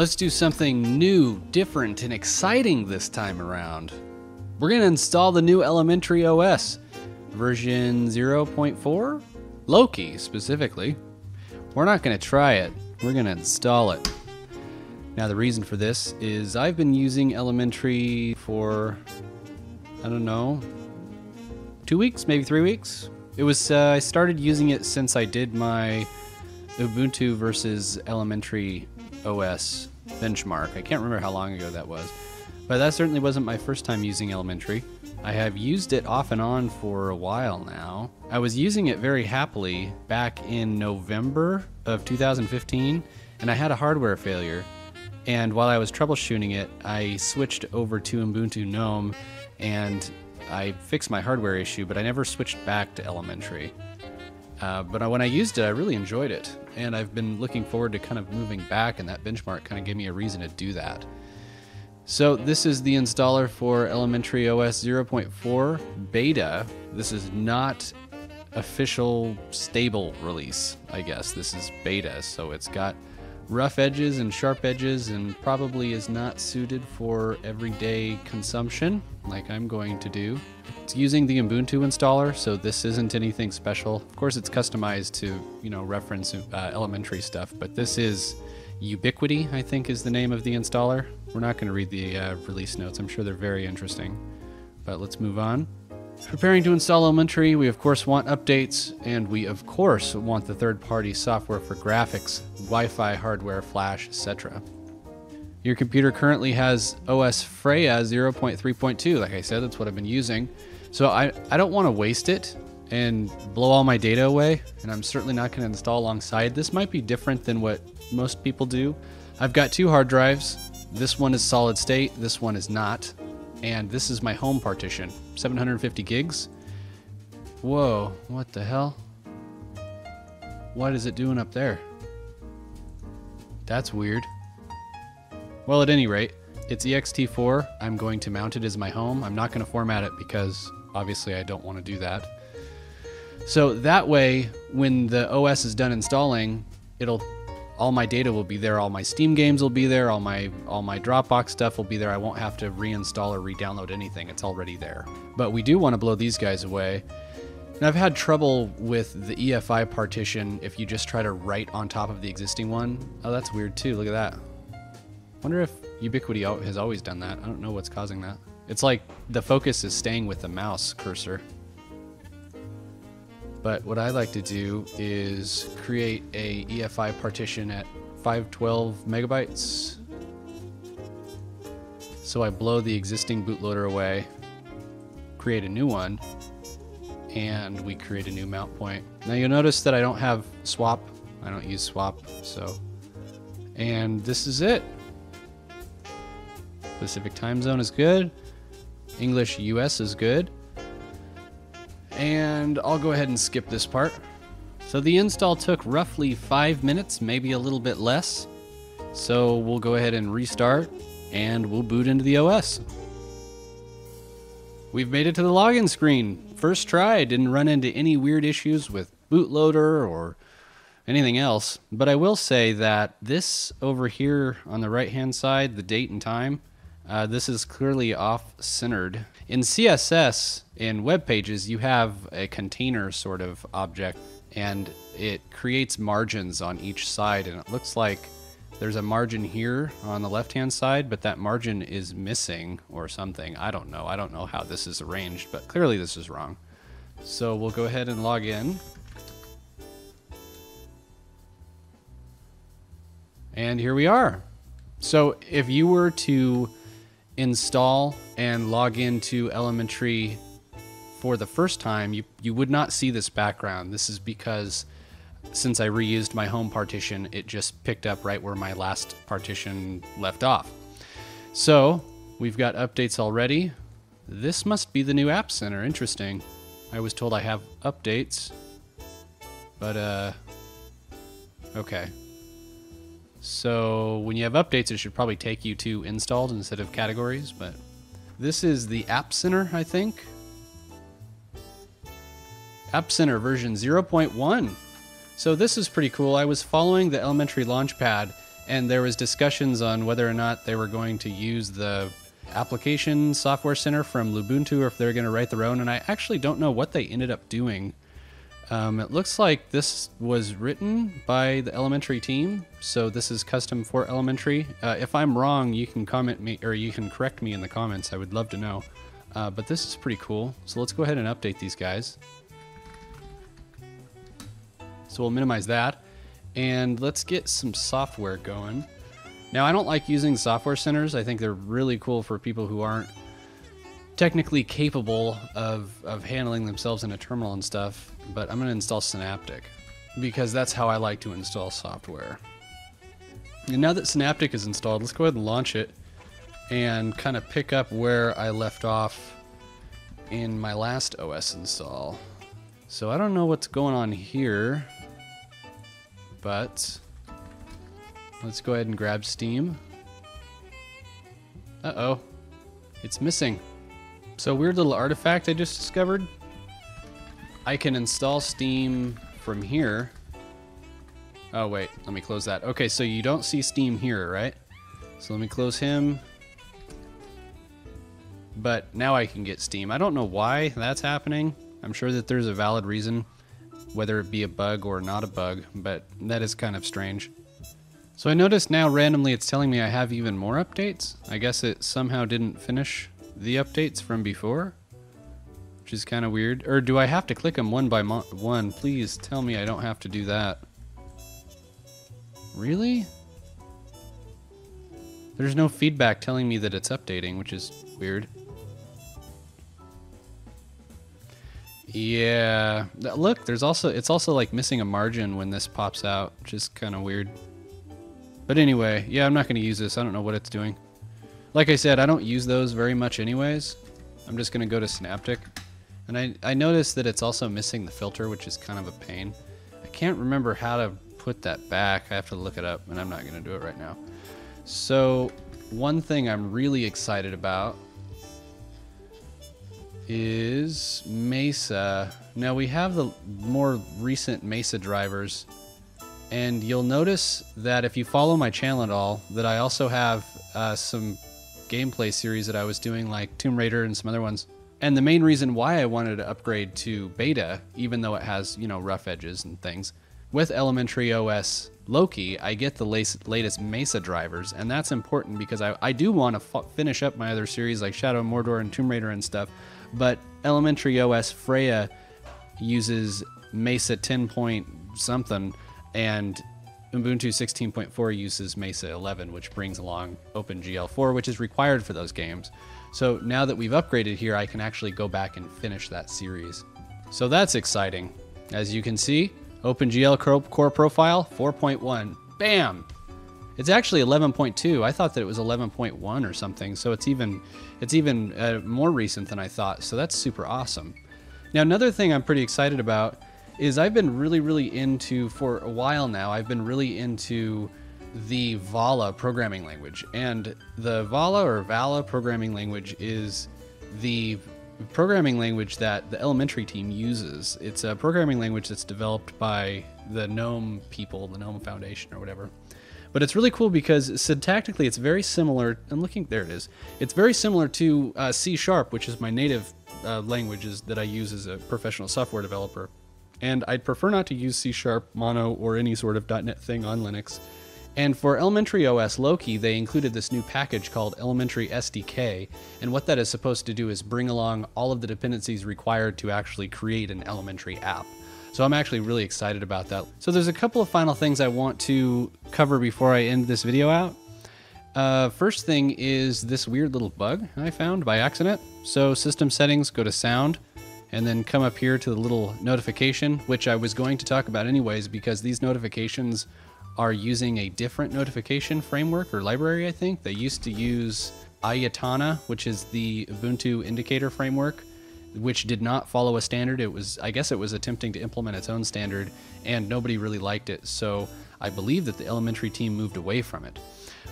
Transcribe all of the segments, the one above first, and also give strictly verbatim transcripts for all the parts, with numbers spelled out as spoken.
Let's do something new, different, and exciting this time around. We're going to install the new elementary O S, version zero point four? Loki, specifically. We're not going to try it. We're going to install it. Now, the reason for this is I've been using elementary for, I don't know, two weeks, maybe three weeks. It was, uh, I started using it since I did my Ubuntu versus elementary O S benchmark. I can't remember how long ago that was, but that certainly wasn't my first time using elementary. I have used it off and on for a while now. I was using it very happily back in November of two thousand fifteen, and I had a hardware failure. And while I was troubleshooting it, I switched over to Ubuntu GNOME, and I fixed my hardware issue, but I never switched back to elementary. Uh, but I, when I used it, I really enjoyed it, and I've been looking forward to kind of moving back, and that benchmark kind of gave me a reason to do that. So this is the installer for elementary O S zero point four beta. This is not official stable release, I guess. This is beta, so it's got rough edges and sharp edges and probably is not suited for everyday consumption, like I'm going to do. It's using the Ubuntu installer, so this isn't anything special. Of course, it's customized to, you know, reference uh, elementary stuff, but this is Ubiquity, I think is the name of the installer. We're not going to read the uh, release notes. I'm sure they're very interesting, but let's move on. Preparing to install elementary, we of course want updates, and we of course want the third-party software for graphics, Wi-Fi, hardware, flash, et cetera. Your computer currently has O S Freya zero point three point two. Like I said, that's what I've been using. So I, I don't want to waste it and blow all my data away, and I'm certainly not going to install alongside. This might be different than what most people do. I've got two hard drives. This one is solid state, this one is not. And this is my home partition, seven hundred fifty gigs. Whoa, what the hell? What is it doing up there? That's weird. Well, at any rate, it's E X T four. I'm going to mount it as my home. I'm not going to format it because obviously I don't want to do that. So that way, when the O S is done installing, it'll all my data will be there, all my Steam games will be there, all my all my Dropbox stuff will be there. I won't have to reinstall or re-download anything, it's already there. But we do want to blow these guys away. And I've had trouble with the E F I partition if you just try to write on top of the existing one. Oh, that's weird too, look at that. Wonder if Ubiquity has always done that. I don't know what's causing that. It's like the focus is staying with the mouse cursor. But what I like to do is create a E F I partition at five twelve megabytes. So I blow the existing bootloader away, create a new one, and we create a new mount point. Now you'll notice that I don't have swap. I don't use swap, so. And this is it. Pacific time zone is good. English U S is good. And I'll go ahead and skip this part. So the install took roughly five minutes, maybe a little bit less. So we'll go ahead and restart and we'll boot into the O S. We've made it to the login screen. First try, didn't run into any weird issues with bootloader or anything else. But I will say that this over here on the right-hand side, the date and time, Uh, this is clearly off-centered. In C S S, in web pages, you have a container sort of object, and it creates margins on each side, and it looks like there's a margin here on the left-hand side, but that margin is missing or something. I don't know. I don't know how this is arranged, but clearly this is wrong. So we'll go ahead and log in. And here we are. So if you were to install and log into elementary for the first time, you, you would not see this background. This is because since I reused my home partition, it just picked up right where my last partition left off. So we've got updates already. This must be the new App Center. Interesting. I was told I have updates, but uh, okay. So when you have updates, it should probably take you to installed instead of categories, but this is the App Center, I think. App Center version zero point one. So this is pretty cool. I was following the elementary launchpad and there was discussions on whether or not they were going to use the application software center from Lubuntu or if they're going to write their own, and I actually don't know what they ended up doing. Um, it looks like this was written by the elementary team, so this is custom for elementary. Uh, if I'm wrong, you can comment me or you can correct me in the comments. I would love to know. Uh, but this is pretty cool. So let's go ahead and update these guys. So we'll minimize that, and let's get some software going. Now, I don't like using software centers. I think they're really cool for people who aren't technically capable of, of handling themselves in a terminal and stuff, but I'm gonna install Synaptic because that's how I like to install software. And now that Synaptic is installed, let's go ahead and launch it and kind of pick up where I left off in my last O S install. So I don't know what's going on here, but let's go ahead and grab Steam. Uh-oh, it's missing. So weird little artifact I just discovered. I can install Steam from here. Oh wait, let me close that. Okay, so you don't see Steam here, right? So let me close him. But now I can get Steam. I don't know why that's happening. I'm sure that there's a valid reason, whether it be a bug or not a bug, but that is kind of strange. So I noticed now randomly it's telling me I have even more updates. I guess it somehow didn't finish the updates from before, which is kind of weird. Or do I have to click them one by one? Please tell me I don't have to do that. Really? There's no feedback telling me that it's updating, which is weird. Yeah, look, there's also, it's also like missing a margin when this pops out, which is kind of weird. But anyway, yeah, I'm not going to use this. I don't know what it's doing. Like I said, I don't use those very much anyways. I'm just going to go to Synaptic. And I, I noticed that it's also missing the filter, which is kind of a pain. I can't remember how to put that back. I have to look it up, and I'm not going to do it right now. So one thing I'm really excited about is Mesa. Now we have the more recent Mesa drivers. And you'll notice that if you follow my channel at all, that I also have uh, some gameplay series that I was doing, like Tomb Raider and some other ones. And the main reason why I wanted to upgrade to beta, even though it has, you know, rough edges and things, with elementary O S Loki, I get the latest Mesa drivers, and that's important because I, I do want to finish up my other series like Shadow of Mordor and Tomb Raider and stuff, but elementary O S Freya uses Mesa ten point something, and Ubuntu sixteen point four uses Mesa eleven, which brings along OpenGL four, which is required for those games. So now that we've upgraded here, I can actually go back and finish that series. So that's exciting. As you can see, OpenGL core profile, four point one. Bam! It's actually eleven point two. I thought that it was eleven point one or something, so it's even, it's even uh, more recent than I thought, so that's super awesome. Now, another thing I'm pretty excited about is I've been really, really into, for a while now, I've been really into the Vala programming language. And the Vala or Vala programming language is the programming language that the elementary team uses. It's a programming language that's developed by the GNOME people, the GNOME Foundation or whatever. But it's really cool because syntactically it's very similar, I'm looking, there it is. It's very similar to uh, C sharp, which is my native uh, languages that I use as a professional software developer. And I'd prefer not to use C sharp, Mono, or any sort of dot net thing on Linux. And for elementary O S Loki, they included this new package called elementary S D K. And what that is supposed to do is bring along all of the dependencies required to actually create an elementary app. So I'm actually really excited about that. So there's a couple of final things I want to cover before I end this video out. Uh, first thing is this weird little bug I found by accident. So system settings, go to sound, and then come up here to the little notification, which I was going to talk about anyways, because these notifications are using a different notification framework or library, I think. They used to use Ayatana, which is the Ubuntu indicator framework, which did not follow a standard. It was, I guess it was attempting to implement its own standard, and nobody really liked it. So I believe that the elementary team moved away from it.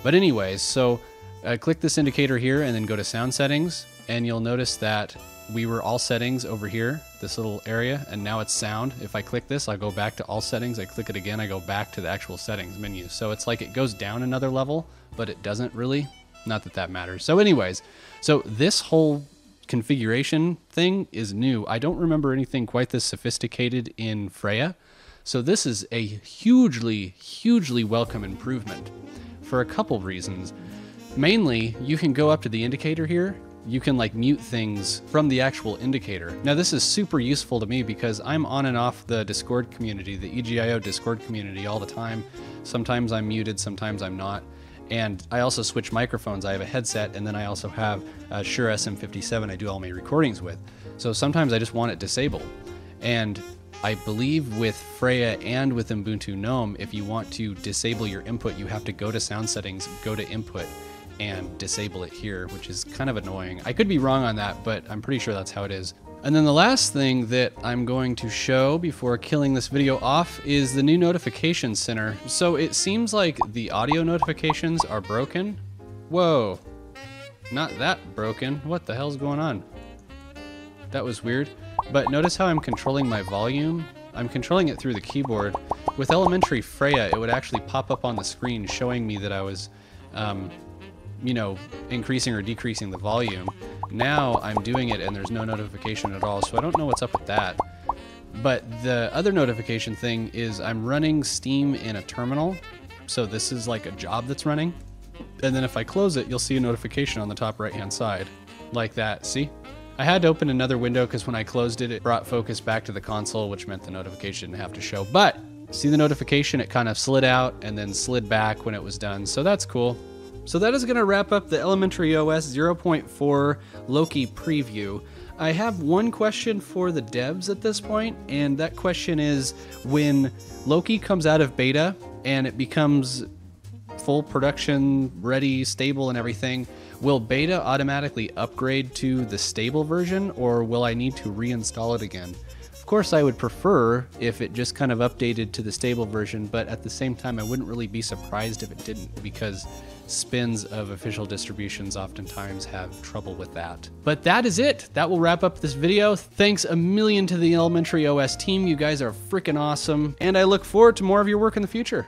But anyways, so uh, click this indicator here and then go to sound settings. and you'll notice that we were all settings over here, this little area, and now it's sound. If I click this, I go back to all settings, I click it again, I go back to the actual settings menu. So it's like it goes down another level, but it doesn't really, not that that matters. So anyways, so this whole configuration thing is new. I don't remember anything quite this sophisticated in Freya. So this is a hugely, hugely welcome improvement for a couple reasons. Mainly, you can go up to the indicator here. You can like mute things from the actual indicator. Now this is super useful to me because I'm on and off the Discord community, the E G I O Discord community all the time. Sometimes I'm muted, sometimes I'm not. And I also switch microphones. I have a headset, and then I also have a Shure S M fifty-seven I do all my recordings with. So sometimes I just want it disabled. And I believe with Freya and with Ubuntu GNOME, if you want to disable your input, you have to go to sound settings, go to input, and disable it here, which is kind of annoying. I could be wrong on that, but I'm pretty sure that's how it is. And then the last thing that I'm going to show before killing this video off is the new notification center. So it seems like the audio notifications are broken. Whoa, not that broken. What the hell's going on? That was weird. But notice how I'm controlling my volume. I'm controlling it through the keyboard. With elementary Freya, it would actually pop up on the screen showing me that I was, um, you know, increasing or decreasing the volume. Now I'm doing it and there's no notification at all, so I don't know what's up with that. But the other notification thing is I'm running Steam in a terminal. So this is like a job that's running. And then if I close it, you'll see a notification on the top right-hand side, like that, see? I had to open another window because when I closed it, it brought focus back to the console, which meant the notification didn't have to show. But see the notification, it kind of slid out and then slid back when it was done, so that's cool. So that is going to wrap up the elementary O S zero point four Loki preview. I have one question for the devs at this point, and that question is, when Loki comes out of beta and it becomes full production, ready, stable, and everything, will beta automatically upgrade to the stable version, or will I need to reinstall it again? Of course, I would prefer if it just kind of updated to the stable version, but at the same time, I wouldn't really be surprised if it didn't, because spins of official distributions oftentimes have trouble with that. But that is it. That will wrap up this video. Thanks a million to the elementary O S team. You guys are freaking awesome. And I look forward to more of your work in the future.